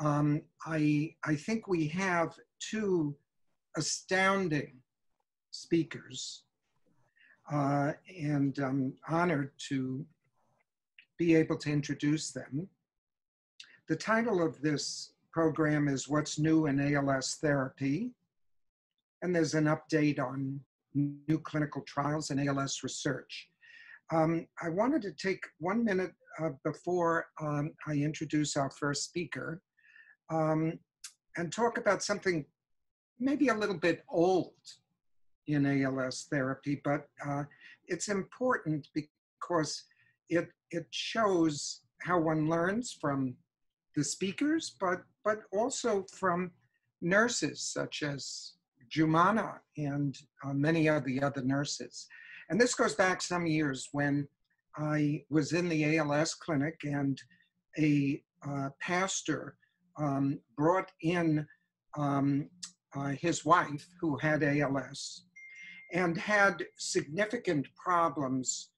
I think we have two astounding speakers, and I'm honored to be able to introduce them. The title of this program is What's New in ALS Therapy, and there's an update on new clinical trials and ALS research. I wanted to take 1 minute before I introduce our first speaker and talk about something maybe a little bit old in ALS therapy, but it's important because it shows how one learns from the speakers, but also from nurses such as Jumana and many of the other nurses. And this goes back some years when I was in the ALS clinic and a pastor brought in his wife who had ALS and had significant problems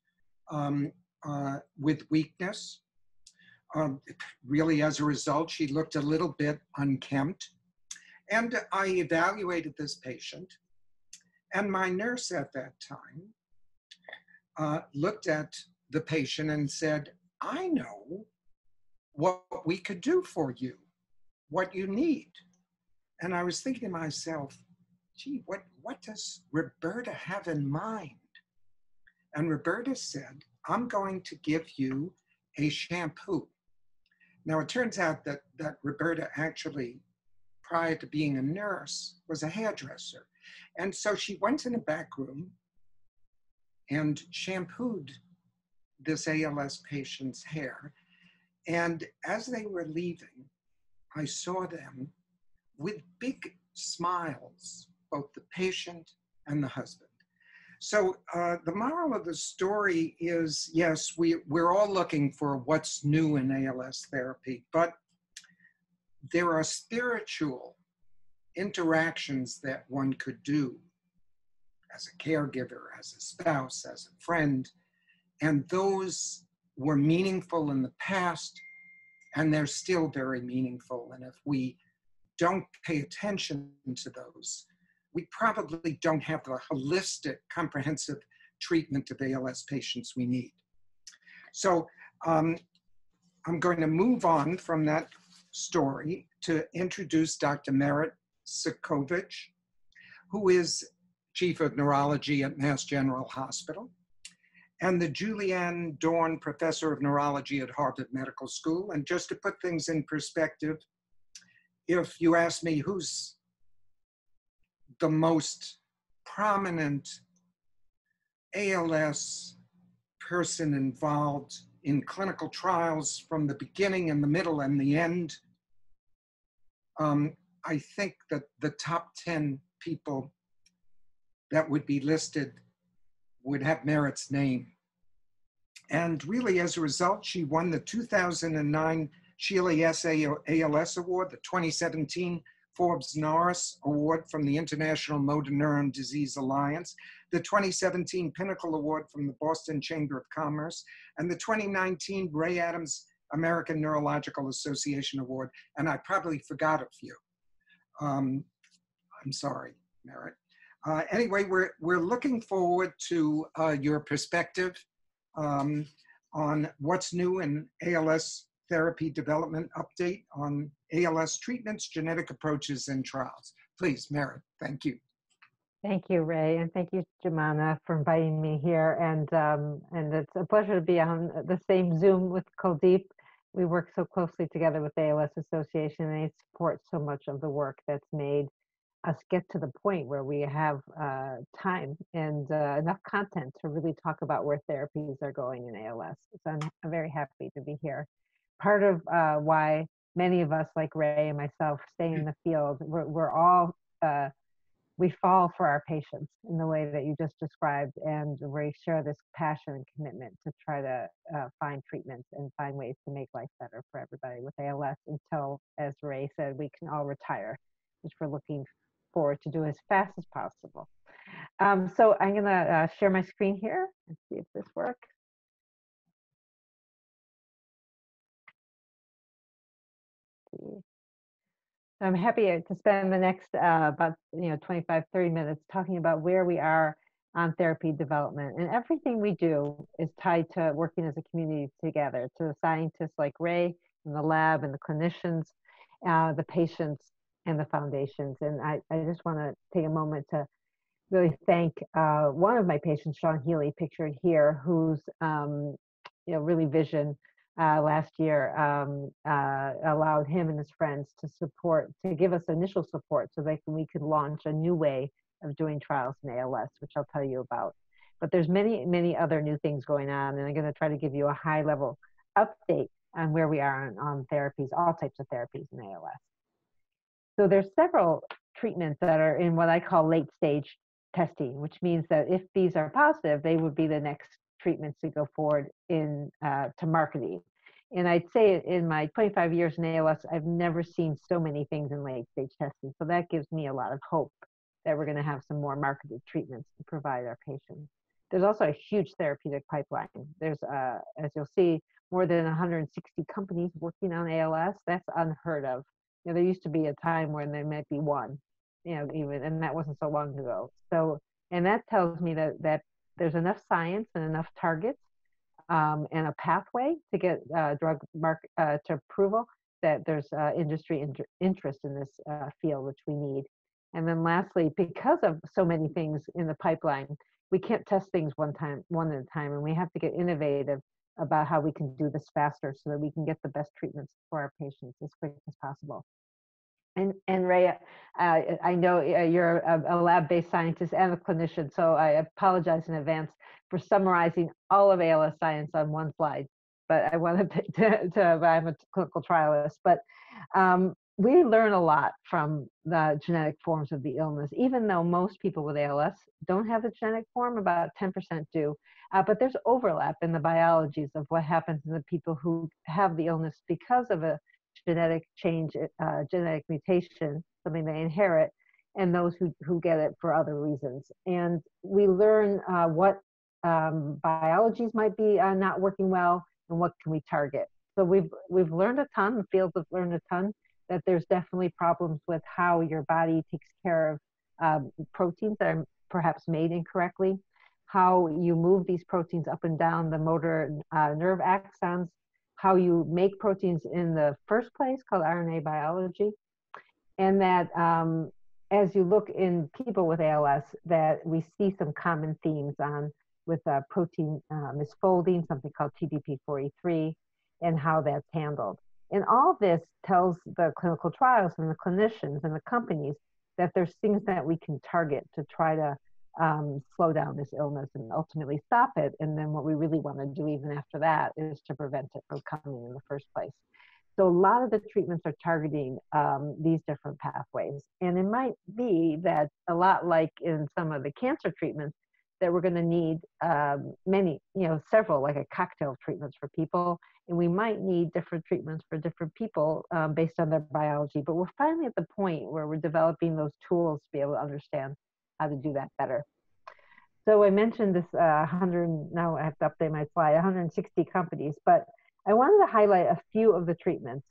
with weakness. Really, as a result, she looked a little bit unkempt. And I evaluated this patient, and my nurse at that time looked at the patient and said, I know what we could do for you, what you need. And I was thinking to myself, gee, what does Roberta have in mind? And Roberta said, I'm going to give you a shampoo. Now, it turns out that Roberta actually, prior to being a nurse, was a hairdresser. And so she went in the back room and shampooed this ALS patient's hair. And as they were leaving, I saw them with big smiles, both the patient and the husband. So the moral of the story is, yes, we're all looking for what's new in ALS therapy, but there are spiritual interactions that one could do as a caregiver, as a spouse, as a friend, and those were meaningful in the past, and they're still very meaningful. And if we don't pay attention to those, we probably don't have the holistic, comprehensive treatment of ALS patients we need. So I'm going to move on from that story to introduce Dr. Merit Cudkowicz, who is Chief of Neurology at Mass General Hospital, and the Julianne Dorn Professor of Neurology at Harvard Medical School. And just to put things in perspective, if you ask me who's the most prominent ALS person involved in clinical trials from the beginning and the middle and the end, I think that the top 10 people that would be listed would have Merit's name. And really, as a result, she won the 2009 Sheila ALS Award, the 2017 Forbes Norris Award from the International Motor Neuron Disease Alliance, the 2017 Pinnacle Award from the Boston Chamber of Commerce, and the 2019 Ray Adams American Neurological Association Award. And I probably forgot a few. I'm sorry, Merit. Anyway, we're looking forward to your perspective on what's new in ALS therapy development, update on ALS treatments, genetic approaches, and trials. Please, Merit, thank you. Thank you, Ray, and thank you, Jumana, for inviting me here. And it's a pleasure to be on the same Zoom with Kuldip. We work so closely together with the ALS Association, and they support so much of the work that's made us get to the point where we have time and enough content to really talk about where therapies are going in ALS. So I'm very happy to be here. Part of why many of us, like Ray and myself, stay in the field, we fall for our patients in the way that you just described, and we share this passion and commitment to try to find treatments and find ways to make life better for everybody with ALS until, as Ray said, we can all retire, which we're looking forward to do as fast as possible. So I'm gonna share my screen here and see if this works. I'm happy to spend the next about 25, 30 minutes talking about where we are on therapy development. And everything we do is tied to working as a community together, to the scientists like Ray and the lab and the clinicians, the patients and the foundations. And I just want to take a moment to really thank one of my patients, Sean Healy, pictured here, whose really vision last year allowed him and his friends to give us initial support so that we could launch a new way of doing trials in ALS, which I'll tell you about. But there's many, many other new things going on, and I'm going to try to give you a high-level update on where we are on therapies, all types of therapies in ALS. So there's several treatments that are in what I call late-stage testing, which means that if these are positive, they would be the next treatments to go forward in to marketing. And I'd say in my 25 years in ALS, I've never seen so many things in late-stage testing. So that gives me a lot of hope that we're going to have some more marketed treatments to provide our patients. There's also a huge therapeutic pipeline. There's, as you'll see, more than 160 companies working on ALS. That's unheard of. You know, there used to be a time when there might be one, even, and that wasn't so long ago. So, and that tells me that there's enough science and enough targets and a pathway to get drug to approval, that there's industry interest in this field, which we need. And then lastly, because of so many things in the pipeline, we can't test things one at a time, and we have to get innovative about how we can do this faster so that we can get the best treatments for our patients as quick as possible. And Ray, I know you're a lab-based scientist and a clinician, so I apologize in advance for summarizing all of ALS science on one slide, but I wanted to I'm a clinical trialist, but we learn a lot from the genetic forms of the illness, even though most people with ALS don't have the genetic form, about 10% do. But there's overlap in the biologies of what happens in the people who have the illness because of a genetic change, genetic mutation, something they inherit, and those who get it for other reasons. And we learn what biologies might be not working well and what can we target. So we've learned a ton, the fields have learned a ton, that there's definitely problems with how your body takes care of proteins that are perhaps made incorrectly, how you move these proteins up and down the motor nerve axons, how you make proteins in the first place, called RNA biology, and that as you look in people with ALS, that we see some common themes on with protein misfolding, something called TDP43, and how that's handled. And all this tells the clinical trials and the clinicians and the companies that there's things that we can target to try to slow down this illness and ultimately stop it. And then what we really want to do even after that is to prevent it from coming in the first place. So a lot of the treatments are targeting these different pathways. And it might be that, a lot like in some of the cancer treatments, that we're going to need several, like a cocktail of treatments for people. And we might need different treatments for different people based on their biology. But we're finally at the point where we're developing those tools to be able to understand how to do that better. So I mentioned this now I have to update my slide, 160 companies, but I wanted to highlight a few of the treatments.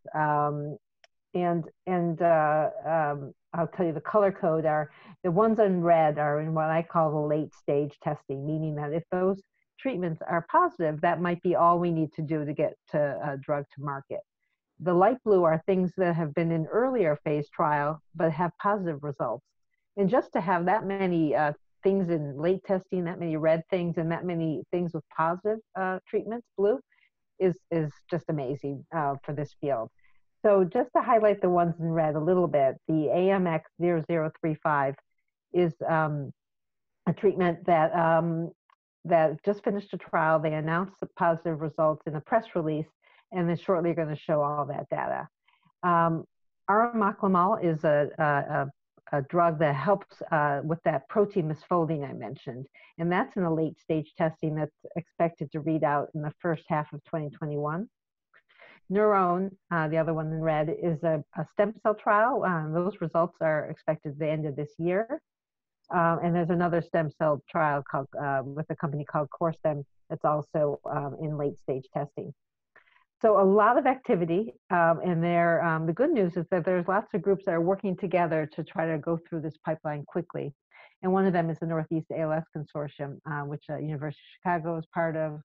I'll tell you the color code are, the ones in red are in what I call the late stage testing, meaning that if those treatments are positive, that might be all we need to do to get to a drug to market. The light blue are things that have been in earlier phase trial but have positive results. And just to have that many things in late testing, that many red things, and that many things with positive treatments, blue, is just amazing for this field. So just to highlight the ones in red a little bit, the AMX0035 is a treatment that, that just finished a trial. They announced the positive results in a press release, and then shortly are going to show all that data. Arimoclomol is a drug that helps with that protein misfolding I mentioned, and that's in the late stage testing that's expected to read out in the first half of 2021. NeuroNEXT, the other one in red, is a stem cell trial. Those results are expected at the end of this year. And there's another stem cell trial called, with a company called CoreStem, that's also in late stage testing. So a lot of activity, and there, the good news is that there's lots of groups that are working together to try to go through this pipeline quickly. And one of them is the Northeast ALS Consortium, which University of Chicago is part of,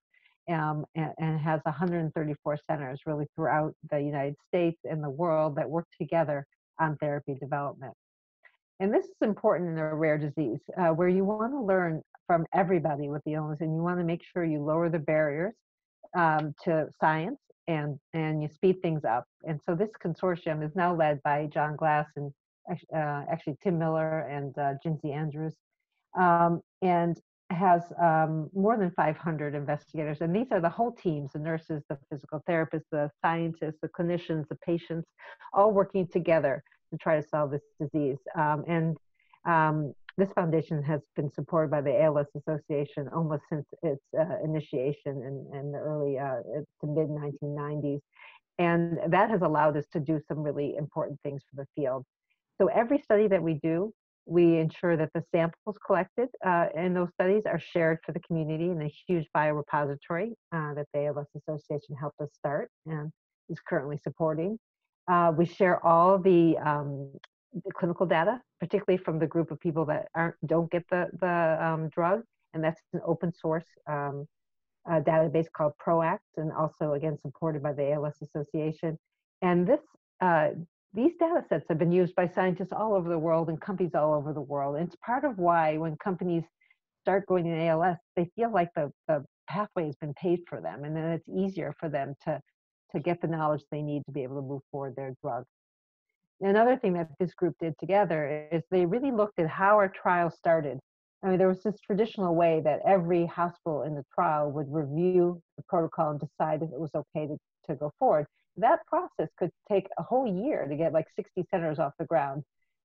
and has 134 centers really throughout the United States and the world that work together on therapy development. And this is important in a rare disease where you want to learn from everybody with the illness, and you want to make sure you lower the barriers to science and you speed things up. And so this consortium is now led by John Glass and actually Tim Miller and Jinzi Andrews, and has more than 500 investigators. And these are the whole teams, the nurses, the physical therapists, the scientists, the clinicians, the patients, all working together to try to solve this disease. This foundation has been supported by the ALS Association almost since its initiation in the early to mid-1990s. And that has allowed us to do some really important things for the field. So every study that we do, we ensure that the samples collected in those studies are shared for the community in a huge biorepository that the ALS Association helped us start and is currently supporting. We share all the clinical data, particularly from the group of people that don't get the drug, and that's an open source database called Proact, and also again supported by the ALS Association. And this these data sets have been used by scientists all over the world and companies all over the world. And it's part of why when companies start going in ALS, they feel like the pathway has been paved for them, and then it's easier for them to get the knowledge they need to be able to move forward their drug. Another thing that this group did together is they really looked at how our trial started. I mean, there was this traditional way that every hospital in the trial would review the protocol and decide if it was okay to go forward. That process could take a whole year to get like 60 centers off the ground.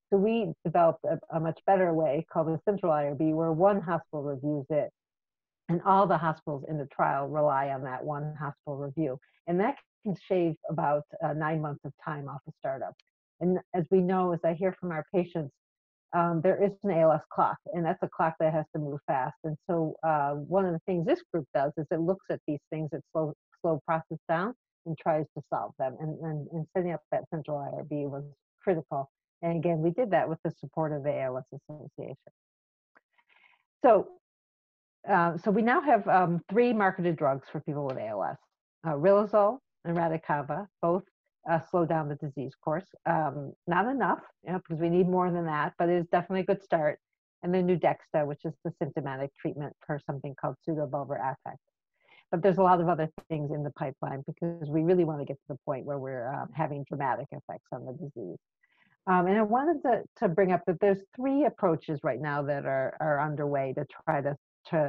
So we developed a much better way called the central IRB, where one hospital reviews it and all the hospitals in the trial rely on that one hospital review. And that can shave about 9 months of time off the startup. And as we know, as I hear from our patients, there is an ALS clock, and that's a clock that has to move fast. And so one of the things this group does is it looks at these things that slow process down and tries to solve them. And setting up that central IRB was critical. And again, we did that with the support of the ALS Association. So we now have 3 marketed drugs for people with ALS. Riluzole and Radicava, both slow down the disease course. Not enough, because we need more than that, but it is definitely a good start. And then Nudexta, which is the symptomatic treatment for something called pseudobulbar affect. But there's a lot of other things in the pipeline because we really want to get to the point where we're having dramatic effects on the disease. And I wanted to bring up that there's 3 approaches right now that are underway to try to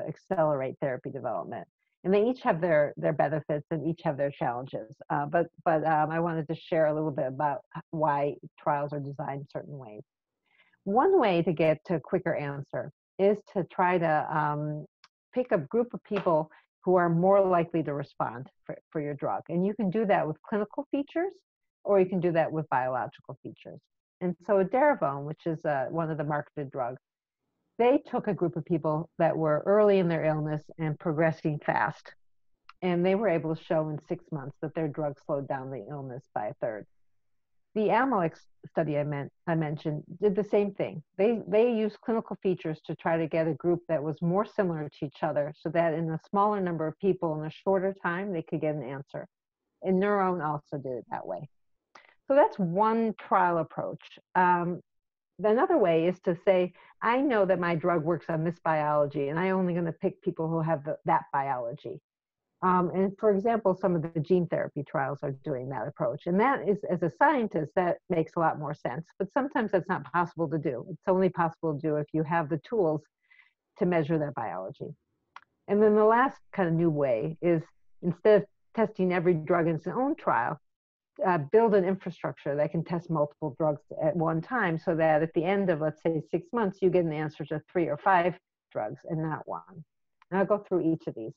accelerate therapy development. And they each have their benefits and each have their challenges. But I wanted to share a little bit about why trials are designed certain ways. One way to get to a quicker answer is to try to pick a group of people who are more likely to respond for your drug. And you can do that with clinical features, or you can do that with biological features. And so Adaravone, which is one of the marketed drugs, they took a group of people that were early in their illness and progressing fast. And they were able to show in 6 months that their drug slowed down the illness by a third. The AMX study I mentioned did the same thing. They used clinical features to try to get a group that was more similar to each other so that in a smaller number of people in a shorter time, they could get an answer. And NeuroNEXT also did it that way. So that's one trial approach. Another way is to say, I know that my drug works on this biology, and I'm only going to pick people who have that biology. And for example, some of the gene therapy trials are doing that approach. And that is, as a scientist, that makes a lot more sense. But sometimes that's not possible to do. It's only possible to do if you have the tools to measure that biology. And then the last kind of new way is, instead of testing every drug in its own trial, build an infrastructure that can test multiple drugs at one time so that at the end of, let's say, 6 months, you get an answer to 3 or 5 drugs and not one. And I'll go through each of these.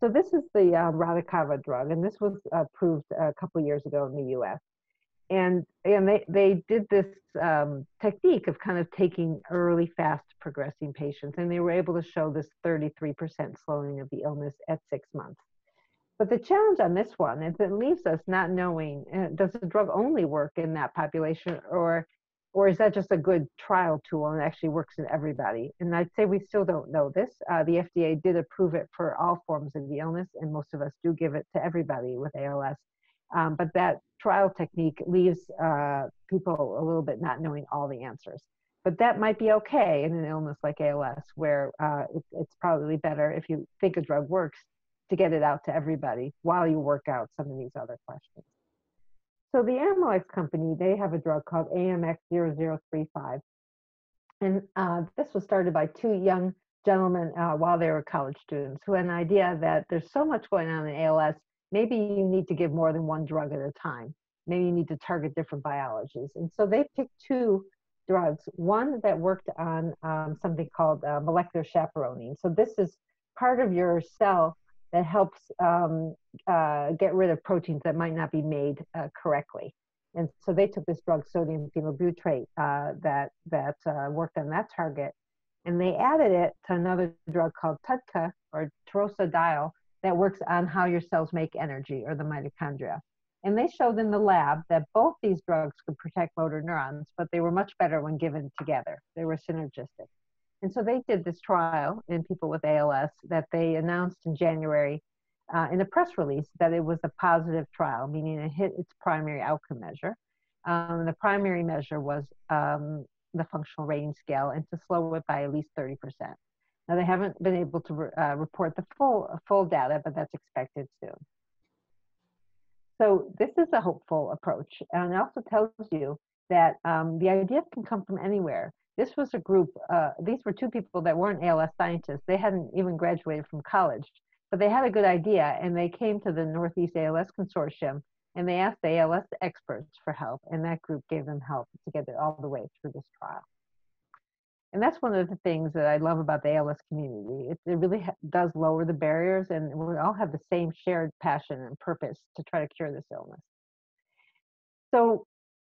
So this is the Radicava drug, and this was approved a couple of years ago in the US. And they did this technique of kind of taking early, fast progressing patients, and they were able to show this 33% slowing of the illness at 6 months. But the challenge on this one is it leaves us not knowing, does the drug only work in that population, or is that just a good trial tool and actually works in everybody? And I'd say we still don't know this. The FDA did approve it for all forms of the illness, and most of us do give it to everybody with ALS. But that trial technique leaves people a little bit not knowing all the answers. But that might be okay in an illness like ALS, where it's probably better, if you think a drug works, to get it out to everybody while you work out some of these other questions. So the Amylyx company, they have a drug called AMX0035. And this was started by two young gentlemen while they were college students, who had an idea that there's so much going on in ALS, maybe you need to give more than one drug at a time. Maybe you need to target different biologies. And so they picked two drugs, one that worked on something called molecular chaperoning. So this is part of your cell that helps get rid of proteins that might not be made correctly. And so they took this drug, sodium phenylbutyrate, that worked on that target, and they added it to another drug called TUDCA, or torosodiol, that works on how your cells make energy, or the mitochondria. And they showed in the lab that both these drugs could protect motor neurons, but they were much better when given together. They were synergistic. And so they did this trial in people with ALS that they announced in January in a press release that it was a positive trial, meaning it hit its primary outcome measure. The primary measure was the functional rating scale, and to slow it by at least 30%. Now, they haven't been able to report the full data, but that's expected soon. So this is a hopeful approach, and it also tells you that the idea can come from anywhere. This was a group, these were two people that weren't ALS scientists. They hadn't even graduated from college, but they had a good idea, and they came to the Northeast ALS Consortium, and they asked the ALS experts for help, and that group gave them help to get it all the way through this trial. And that's one of the things that I love about the ALS community. It really does lower the barriers, and we all have the same shared passion and purpose to try to cure this illness. So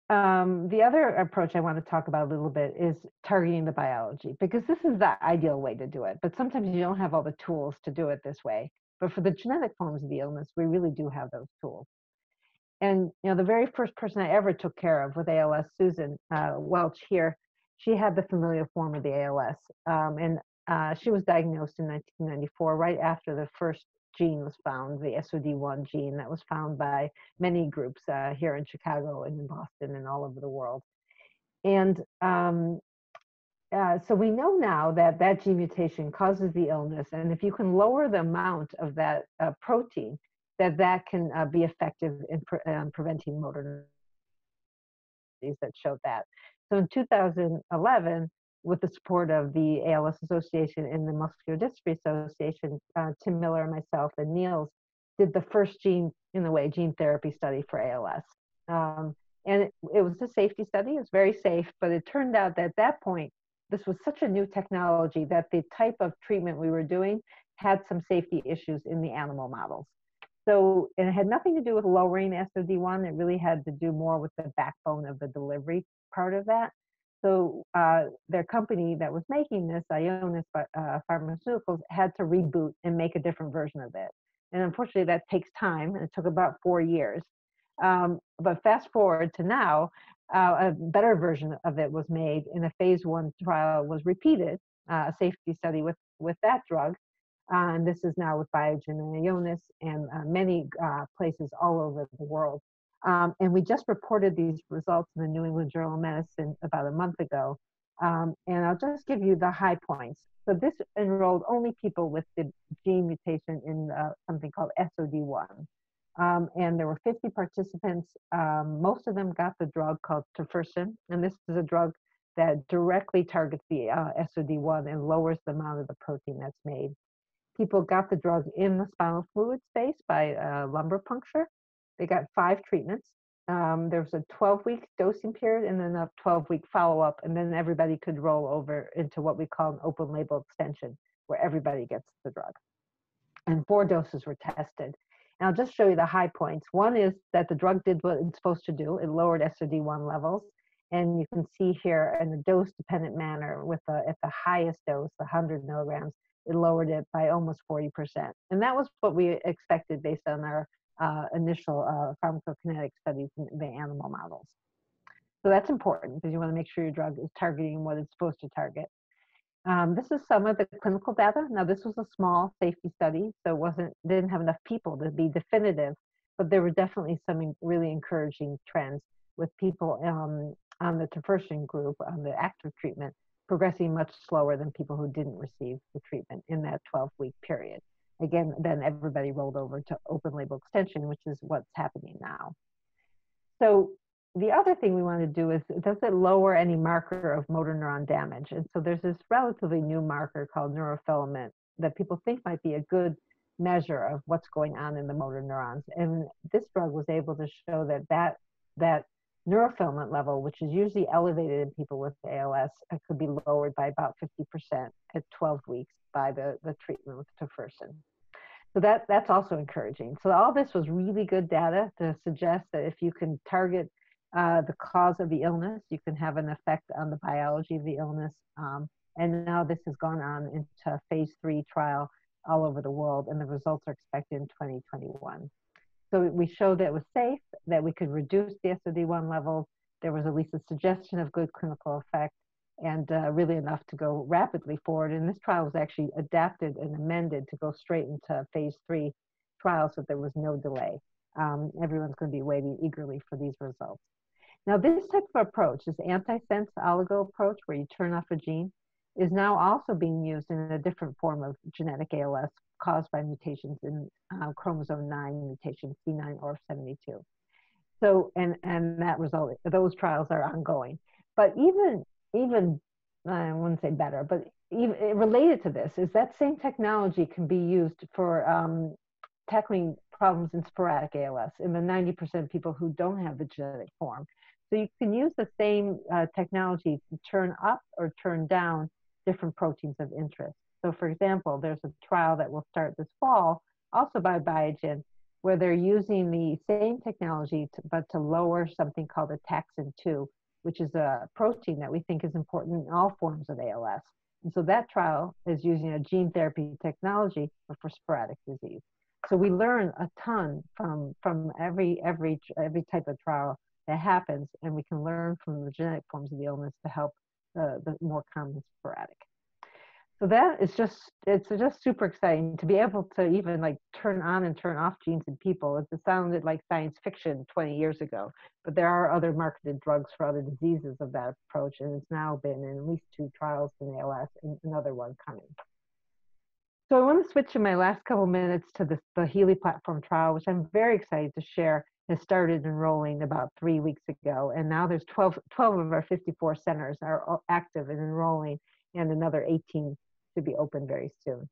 the other approach I want to talk about a little bit is targeting the biology, because this is the ideal way to do it, but sometimes you don't have all the tools to do it this way. But for the genetic forms of the illness, we really do have those tools. And you know, the very first person I ever took care of with ALS, Susan Welch here, she had the familial form of the ALS, and she was diagnosed in 1994, right after the first gene was found, the SOD1 gene that was found by many groups here in Chicago and in Boston and all over the world. And so we know now that that gene mutation causes the illness, and if you can lower the amount of that protein, that can be effective in preventing motor disease that showed that. So in 2011, with the support of the ALS Association and the Muscular Dystrophy Association, Tim Miller and myself and Niels did the first gene therapy study for ALS. And it was a safety study. It's very safe, but it turned out that at that point, this was such a new technology that the type of treatment we were doing had some safety issues in the animal models. So, and it had nothing to do with lowering SOD1. It really had to do more with the backbone of the delivery part of that. So their company that was making this, Ionis Pharmaceuticals, had to reboot and make a different version of it. And unfortunately, that takes time, and it took about 4 years. But fast forward to now, a better version of it was made, and a phase 1 trial was repeated, a safety study with that drug. And this is now with Biogen and Ionis and many places all over the world. And we just reported these results in the New England Journal of Medicine about a month ago. And I'll just give you the high points. So this enrolled only people with the gene mutation in something called SOD1. And there were 50 participants. Most of them got the drug called Tofersen. And this is a drug that directly targets the SOD1 and lowers the amount of the protein that's made. People got the drug in the spinal fluid space by lumbar puncture. They got 5 treatments. There was a 12-week dosing period and then a 12-week follow-up, and then everybody could roll over into what we call an open-label extension, where everybody gets the drug. And 4 doses were tested. And I'll just show you the high points. One is that the drug did what it's supposed to do. It lowered SOD1 levels, and you can see here in a dose-dependent manner with at the highest dose, the 100 milligrams, it lowered it by almost 40%. And that was what we expected based on our initial pharmacokinetic studies in the animal models. So that's important because you want to make sure your drug is targeting what it's supposed to target. This is some of the clinical data. Now, this was a small safety study, so it didn't have enough people to be definitive, but there were definitely some really encouraging trends with people on the Tofersen group, on the active treatment, progressing much slower than people who didn't receive the treatment in that 12-week period. Again, then everybody rolled over to open-label extension, which is what's happening now. So the other thing we want to do is, does it lower any marker of motor neuron damage? And so there's this relatively new marker called neurofilament that people think might be a good measure of what's going on in the motor neurons. And this drug was able to show that that neurofilament level, which is usually elevated in people with ALS, could be lowered by about 50% at 12 weeks by the treatment with Tofersen. So that's also encouraging. So all this was really good data to suggest that if you can target the cause of the illness, you can have an effect on the biology of the illness. And now this has gone on into a phase 3 trial all over the world, and the results are expected in 2021. So we showed that it was safe, that we could reduce the SOD1 levels. There was at least a suggestion of good clinical effect, and really enough to go rapidly forward. And this trial was actually adapted and amended to go straight into phase 3 trials, so there was no delay. Everyone's going to be waiting eagerly for these results. Now, this type of approach, this antisense oligo approach where you turn off a gene, is now also being used in a different form of genetic ALS caused by mutations in chromosome 9 mutation, C9 ORF72. So, and that result, those trials are ongoing. But even I wouldn't say better, but even related to this is that same technology can be used for tackling problems in sporadic ALS in the 90% of people who don't have the genetic form. So you can use the same technology to turn up or turn down different proteins of interest. So for example, there's a trial that will start this fall, also by Biogen, where they're using the same technology, but to lower something called a taxin-2, which is a protein that we think is important in all forms of ALS. And so that trial is using a gene therapy technology for sporadic disease. So we learn a ton from every type of trial that happens, and we can learn from the genetic forms of the illness to help the more common sporadic. So that is just super exciting to be able to even like turn on and turn off genes in people. It sounded like science fiction 20 years ago, but there are other marketed drugs for other diseases of that approach, and it's now been in at least 2 trials in ALS and another one coming. So I want to switch in my last couple minutes to the Healy platform trial, which I'm very excited to share has started enrolling about 3 weeks ago. And now there's 12 of our 54 centers are active and enrolling, and another 18 to be open very soon.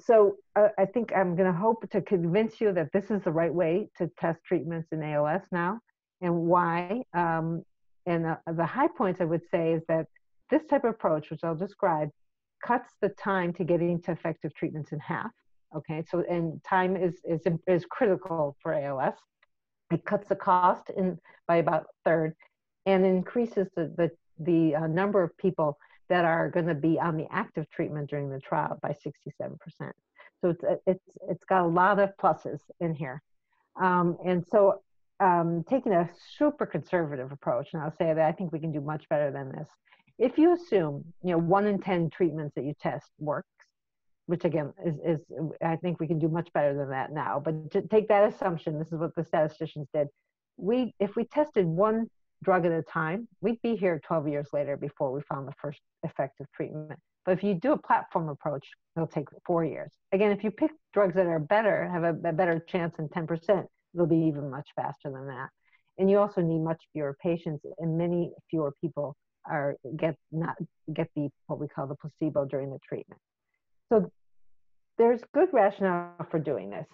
So I think I'm going to hope to convince you that this is the right way to test treatments in ALS now, and why. The high points I would say is that this type of approach, which I'll describe, cuts the time to getting to effective treatments in half. Okay, so and time is critical for ALS. It cuts the cost by about a third, and increases the number of people that are going to be on the active treatment during the trial by 67%. So it's got a lot of pluses in here, and so taking a super conservative approach, and I'll say that I think we can do much better than this. If you assume 1 in 10 treatments that you test works, which again is I think we can do much better than that now. But to take that assumption, this is what the statisticians did. If we tested 1 drug at a time, we'd be here 12 years later before we found the first effective treatment. But if you do a platform approach, it'll take 4 years. Again, if you pick drugs that are better, have a better chance in 10%, it'll be even much faster than that. And you also need much fewer patients, and many fewer people get the what we call the placebo during the treatment. So there's good rationale for doing this.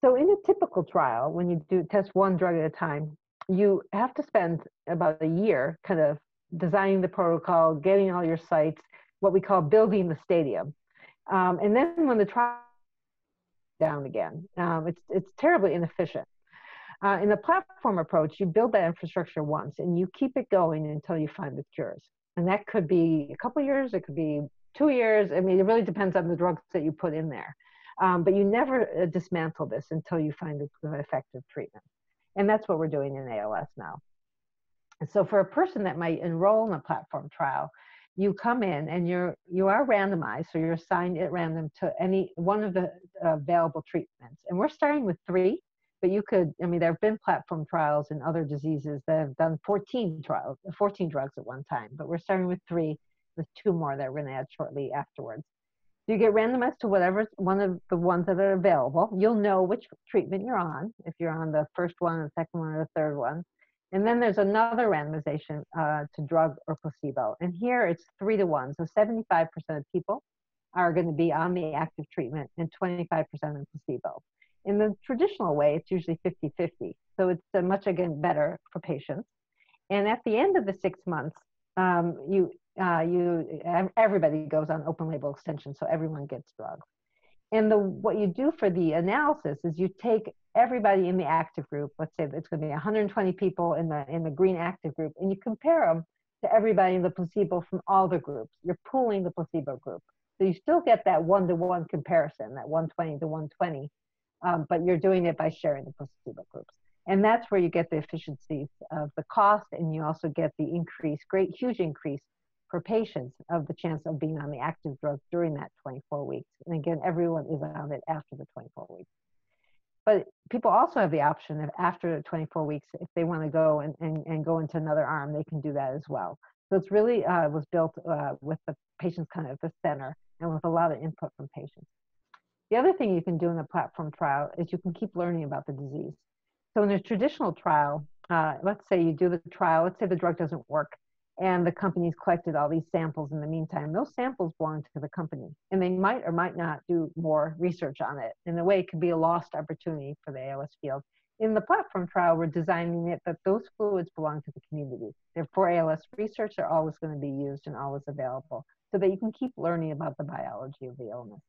So in a typical trial, when you do test 1 drug at a time, you have to spend about a year kind of designing the protocol, getting all your sites, what we call building the stadium. And then when the trial down again, it's terribly inefficient. In the platform approach, you build that infrastructure once, and you keep it going until you find the cures. And that could be a couple years, it could be 2 years. I mean, it really depends on the drugs that you put in there. But you never dismantle this until you find an effective treatment. And that's what we're doing in ALS now. And so for a person that might enroll in a platform trial, you come in and you are randomized, so you're assigned at random to any one of the available treatments. And we're starting with 3, but you could, I mean, there have been platform trials in other diseases that have done 14 drugs at one time, but we're starting with 3, with 2 more that we're going to add shortly afterwards. You get randomized to whatever one of the ones that are available. You'll know which treatment you're on, if you're on the first one, the second one, or the third one. And then there's another randomization to drug or placebo. And here it's 3-to-1. So 75% of people are going to be on the active treatment and 25% on placebo. In the traditional way, it's usually 50-50. So it's much, again, better for patients. And at the end of the 6 months, everybody goes on open label extension, so everyone gets drugs. And what you do for the analysis is you take everybody in the active group, let's say it's going to be 120 people in the green active group, and you compare them to everybody in the placebo from all the groups. You're pooling the placebo group. So you still get that 1-to-1 comparison, that 120 to 120, but you're doing it by sharing the placebo groups. And that's where you get the efficiencies of the cost, and you also get the increase, huge increase for patients of the chance of being on the active drug during that 24 weeks. And again, everyone is on it after the 24 weeks. But people also have the option of after the 24 weeks, if they want to go and go into another arm, they can do that as well. So it's really was built with the patients kind of at the center and with a lot of input from patients. The other thing you can do in the platform trial is you can keep learning about the disease. So in a traditional trial, let's say you do the trial, let's say the drug doesn't work, and the company's collected all these samples in the meantime. Those samples belong to the company, and they might or might not do more research on it. In a way, it could be a lost opportunity for the ALS field. In the platform trial, we're designing it that those fluids belong to the community. Therefore, ALS research are always going to be used and always available so that you can keep learning about the biology of the illness.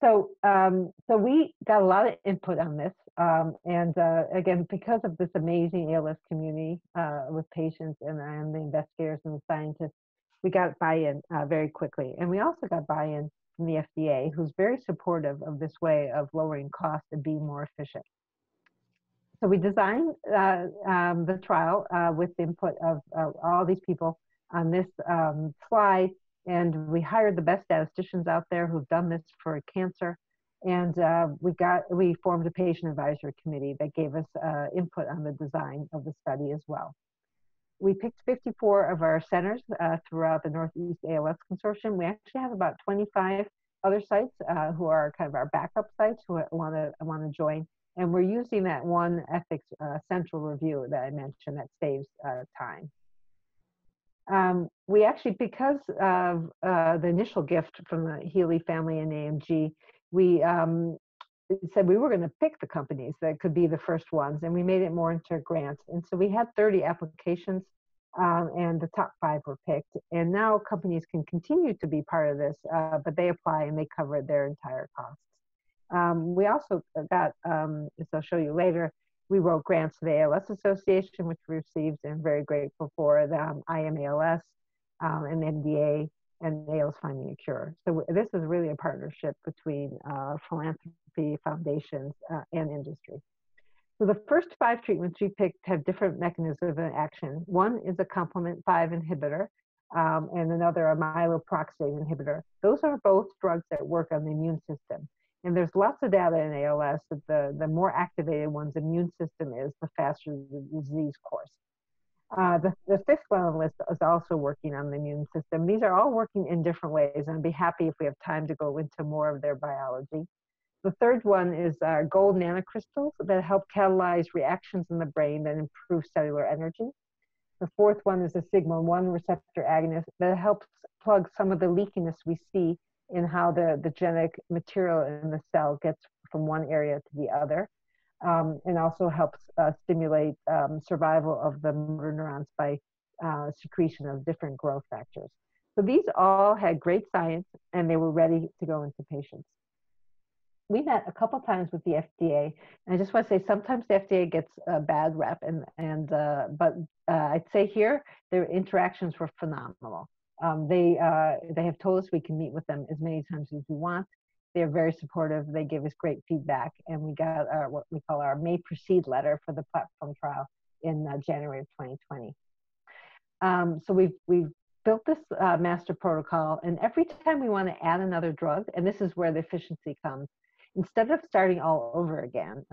So, so we got a lot of input on this, again, because of this amazing ALS community with patients and the investigators and the scientists, we got buy-in very quickly. And we also got buy-in from the FDA, who's very supportive of this way of lowering costs and being more efficient. So we designed the trial with the input of all these people on this slide. And we hired the best statisticians out there who've done this for cancer. And we formed a patient advisory committee that gave us input on the design of the study as well. We picked 54 of our centers throughout the Northeast ALS Consortium. We actually have about 25 other sites who are kind of our backup sites who want to join. And we're using that one ethics central review that I mentioned that saves time. We actually, because of the initial gift from the Healy family and AMG, we said we were going to pick the companies that could be the first ones, and we made it more into grants. And so we had 30 applications, and the top 5 were picked. And now companies can continue to be part of this, but they apply and they cover their entire costs. We also got, as I'll show you later, we wrote grants to the ALS Association, which we received and very grateful for, the IMALS and MDA and ALS Finding a Cure. So this is really a partnership between philanthropy, foundations, and industry. So the first 5 treatments we picked have different mechanisms of action. One is a complement 5 inhibitor and another a myeloperoxidase inhibitor. Those are both drugs that work on the immune system. And there's lots of data in ALS that the more activated one's immune system is, the faster the disease course. The 5th one on the list is also working on the immune system. These are all working in different ways, and I'd be happy if we have time to go into more of their biology. The 3rd one is gold nanocrystals that help catalyze reactions in the brain that improve cellular energy. The 4th one is a sigma-1 receptor agonist that helps plug some of the leakiness we see in how the genetic material in the cell gets from one area to the other, and also helps stimulate survival of the motor neurons by secretion of different growth factors. So these all had great science, and they were ready to go into patients. We met a couple times with the FDA, and I just want to say sometimes the FDA gets a bad rep, but I'd say here their interactions were phenomenal. They have told us we can meet with them as many times as we want. They're very supportive. They give us great feedback, and we got our, what we call our May Proceed letter for the platform trial in January of 2020. So we've built this master protocol, and every time we want to add another drug, and this is where the efficiency comes, instead of starting all over again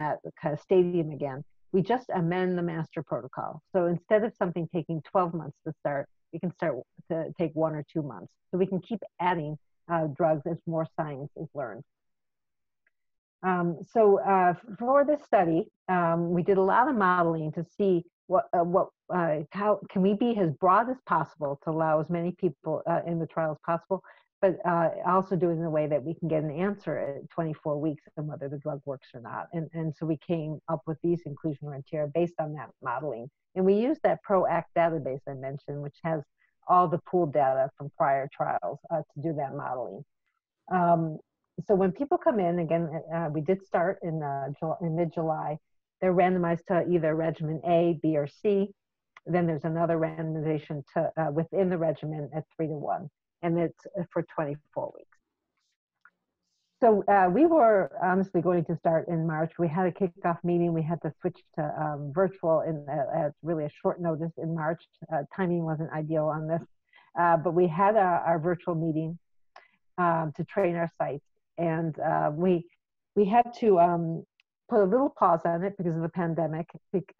at the kind of stadium again, we just amend the master protocol. So instead of something taking 12 months to start, we can start to take 1 or 2 months. So we can keep adding drugs as more science is learned. For this study, we did a lot of modeling to see how can we be as broad as possible to allow as many people in the trial as possible, but also do it in a way that we can get an answer at 24 weeks on whether the drug works or not. And so we came up with these inclusion criteria based on that modeling. And we used that Proact database I mentioned, which has all the pooled data from prior trials to do that modeling. So when people come in, again, we did start in mid-July, they're randomized to either regimen A, B, or C. Then there's another randomization to, within the regimen at 3 to 1, and it's for 24 weeks. So we were honestly going to start in March. We had a kickoff meeting. We had to switch to virtual at really a short notice in March. Timing wasn't ideal on this, but we had our virtual meeting to train our sites, and we had to put a little pause on it because of the pandemic,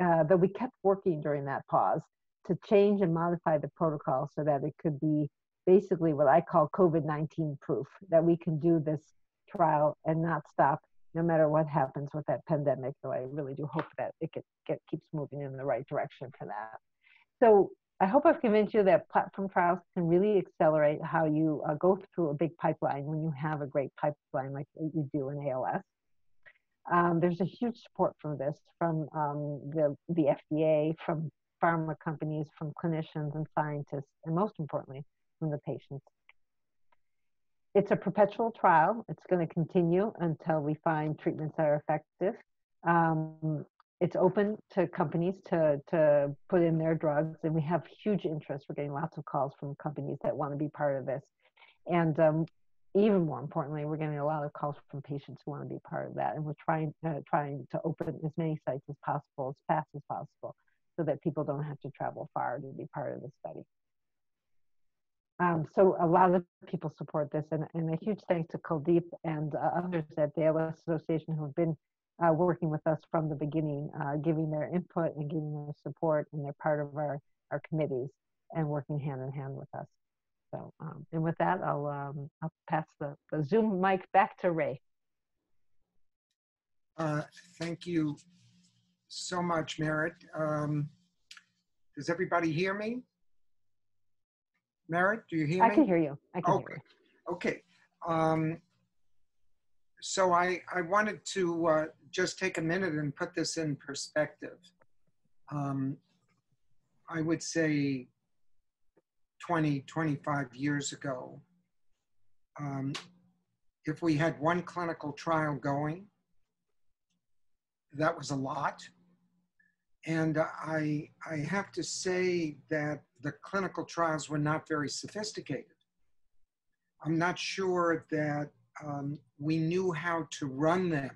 though we kept working during that pause to change and modify the protocol so that it could be basically what I call COVID-19 proof, that we can do this trial and not stop no matter what happens with that pandemic, though I really do hope that it keeps moving in the right direction for that. So I hope I've convinced you that platform trials can really accelerate how you go through a big pipeline when you have a great pipeline like you do in ALS. There's a huge support for this from the FDA, from pharma companies, from clinicians and scientists, and most importantly, from the patients. It's a perpetual trial. It's going to continue until we find treatments that are effective. It's open to companies to put in their drugs, and we have huge interest. We're getting lots of calls from companies that want to be part of this. And even more importantly, we're getting a lot of calls from patients who want to be part of that. And we're trying to open as many sites as possible, as fast as possible, so that people don't have to travel far to be part of the study. So a lot of people support this, and a huge thanks to Kuldip and others at the ALS Association who have been working with us from the beginning, giving their input and giving their support, and they're part of our committees and working hand in hand with us. So, and with that, I'll pass the Zoom mic back to Ray. Thank you so much, Merit. Does everybody hear me? Merit, do you hear me? I can hear you. I can hear you. Okay. So I wanted to just take a minute and put this in perspective. I would say 20, 25 years ago, if we had one clinical trial going, that was a lot. And I have to say that the clinical trials were not very sophisticated. I'm not sure that we knew how to run them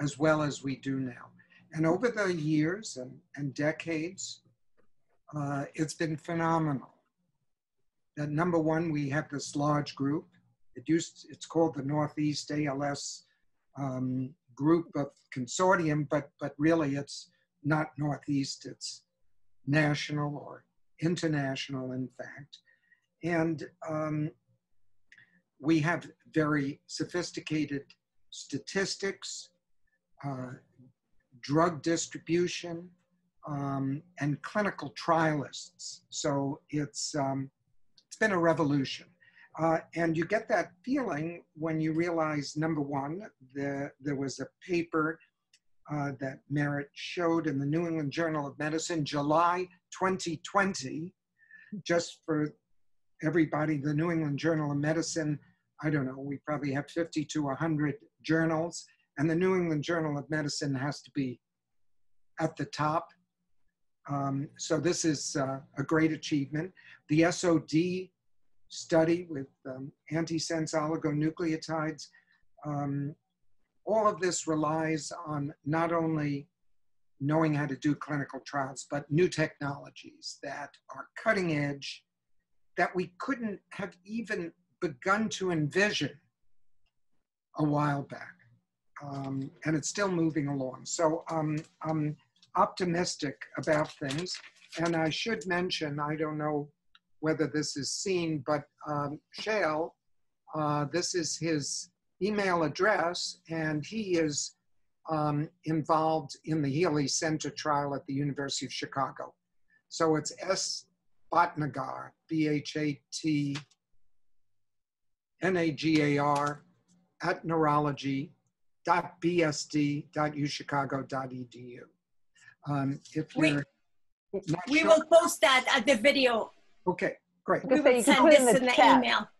as well as we do now. And over the years and decades, it's been phenomenal. That number one, we have this large group. It's called the Northeast ALS group of consortium, but really it's not Northeast, it's national or international, in fact. And we have very sophisticated statistics, drug distribution, and clinical trialists. So it's been a revolution. And you get that feeling when you realize, number one, there was a paper that Merit showed in the New England Journal of Medicine, July 2020. Just for everybody, the New England Journal of Medicine, I don't know, we probably have 50 to 100 journals, and the New England Journal of Medicine has to be at the top. So this is a great achievement. The SOD study with antisense oligonucleotides, all of this relies on not only knowing how to do clinical trials, but new technologies that are cutting edge that we couldn't have even begun to envision a while back. And it's still moving along. So I'm optimistic about things. And I should mention, I don't know whether this is seen, but Shale, this is his email address, and he is involved in the Healy Center trial at the University of Chicago. So it's S. Bhatnagar, BHATNAGAR at neurology.bsd.uchicago.edu. If you're we will post that at the video. Okay, great. We will send this in the email.